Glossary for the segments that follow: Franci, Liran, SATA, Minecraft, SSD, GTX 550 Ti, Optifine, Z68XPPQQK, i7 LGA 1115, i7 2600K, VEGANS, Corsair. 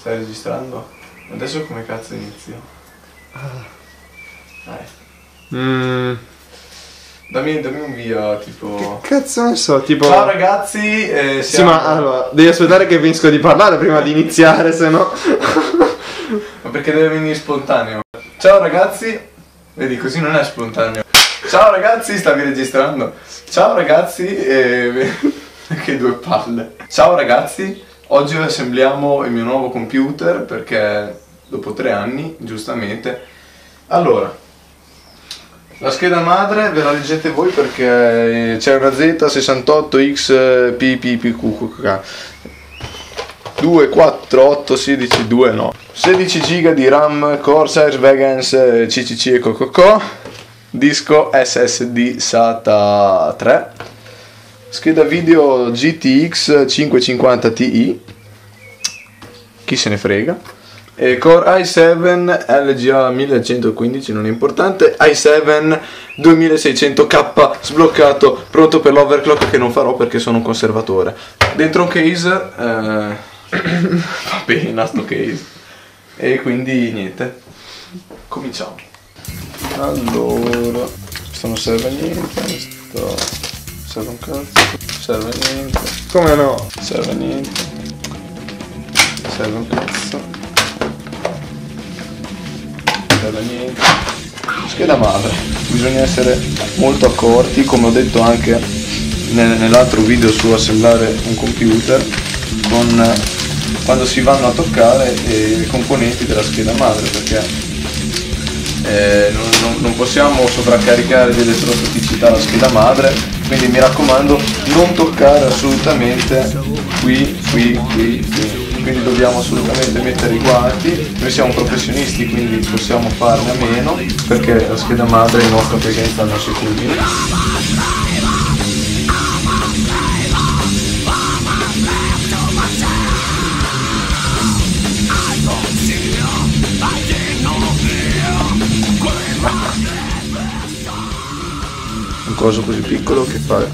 Stai registrando? Adesso come cazzo inizio? Dai. Dammi un via, tipo... Che cazzo ne so, tipo... Ciao ragazzi, siamo... Sì, ma allora, devi aspettare che finisco di parlare prima di iniziare, se no... Ma perché deve venire spontaneo? Ciao ragazzi... Vedi, così non è spontaneo. Ciao ragazzi, stavi registrando? Ciao ragazzi, che due palle. Ciao ragazzi, oggi assembliamo il mio nuovo computer perché dopo 3 anni, giustamente. Allora, la scheda madre ve la leggete voi perché c'è una Z68XPPQQK 2, 4, 8, 16, 2, no 16 GB di RAM, Corsair, VEGANS, CCC e CocoCo, disco SSD SATA 3, scheda video GTX 550 Ti, chi se ne frega, e Core i7 LGA 1115, non è importante, i7 2600K sbloccato, pronto per l'overclock che non farò perché sono un conservatore. Dentro un case, va bene sto case, e quindi niente, cominciamo. Allora, questo non serve a niente, questo... serve un cazzo, serve a niente. Come no? Serve a niente. Serve un cazzo. Serve a niente. Scheda madre. Bisogna essere molto accorti, come ho detto anche nell'altro video su assemblare un computer, con quando si vanno a toccare i componenti della scheda madre, perché non possiamo sovraccaricare di elettrostaticità la scheda madre. Quindi mi raccomando, non toccare assolutamente qui. Quindi dobbiamo assolutamente mettere i guanti. Noi siamo professionisti, quindi possiamo farne a meno, perché la scheda madre in nostra presenza non si chiude. Un coso così piccolo che fa.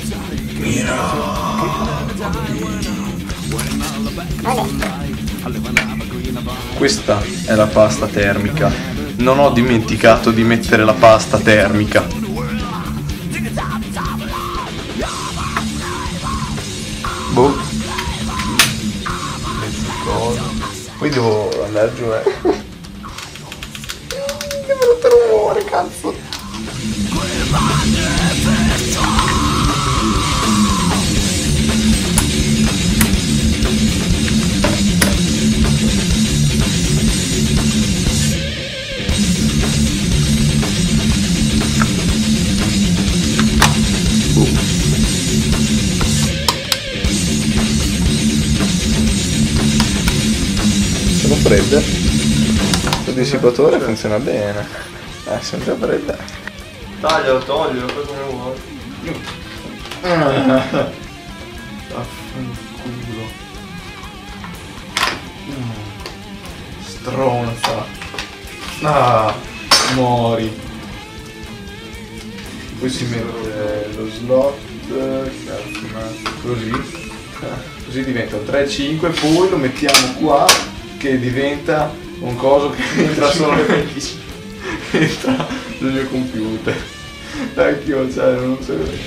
Questa è la pasta termica. Non ho dimenticato di mettere la pasta termica. Boh. Poi devo andare giù, Che brutto rumore, cazzo. Se lo prende, il dissipatore funziona bene, sempre prende. Taglialo, toglielo, fai come vuoi. Affanculo. Stronza. Ah, mori. Poi si mette lo slot, così. Così diventa 3,5, poi lo mettiamo qua che diventa un coso che entra solo le 25. Entra nel mio computer. Dai, io cioè, non serve.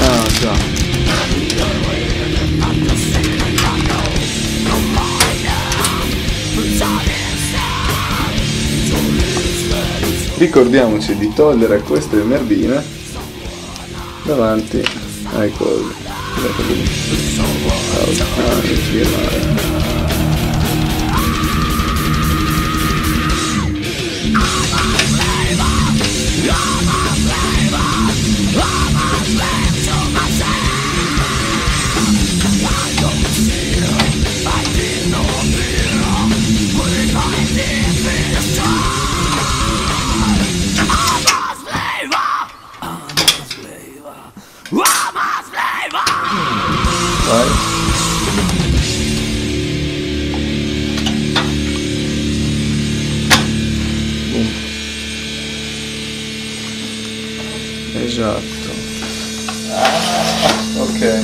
Ah già. Ricordiamoci di togliere queste merdine davanti. Ecco, vai. esatto. Ok,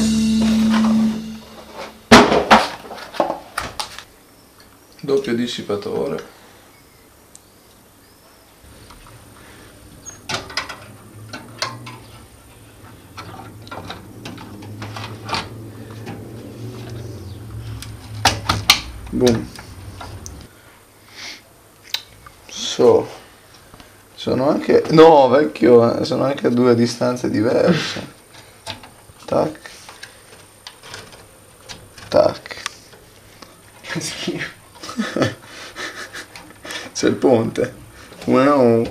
doppio dissipatore, boom. Sono anche, no vecchio, sono anche a due distanze diverse. Tac, tac. Che schifo. C'è il ponte. Wow.